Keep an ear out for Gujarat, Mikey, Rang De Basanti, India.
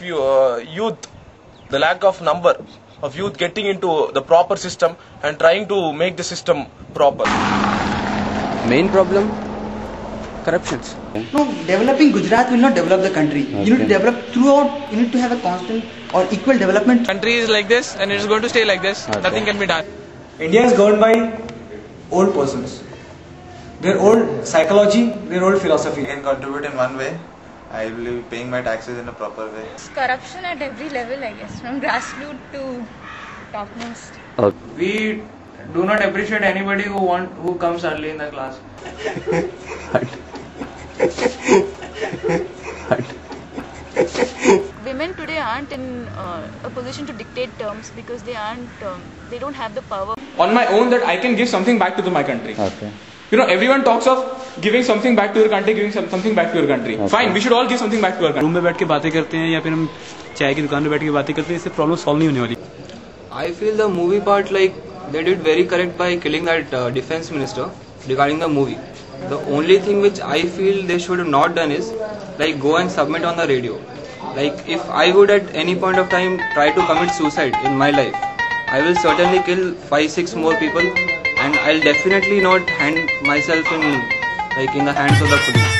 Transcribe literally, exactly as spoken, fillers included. of uh, youth, the lack of number of youth getting into the proper system and trying to make the system proper. Main problem? Corruptions. No, developing Gujarat will not develop the country. Okay. You need to develop throughout, you need to have a constant or equal development. Country is like this and it's going to stay like this. Okay. Nothing can be done. India is governed by old persons. Their old psychology, their old philosophy. I can contribute in one way. I will be paying my taxes in a proper way. It's corruption at every level, I guess, from grassroots to topmost. Okay. We do not appreciate anybody who want who comes early in the class. Women today aren't in uh, a position to dictate terms because they aren't, um, they don't have the power. On my own, that I can give something back to the, my country. Okay. You know, everyone talks of giving something back to your country, giving some, something back to your country. Okay. Fine, we should all give something back to our country. Room में बैठ के बातें करते हैं या फिर हम चाय की दुकान पे बैठ के बातें करते हैं, इससे problem solve नहीं होने वाली. I feel the movie part, like they did very correct by killing that uh, defense minister regarding the movie. The only thing which I feel they should have not done is like go and submit on the radio. Like if I would at any point of time try to commit suicide in my life, I will certainly kill five, six more people and I'll definitely not hand myself in like in the hands of the police.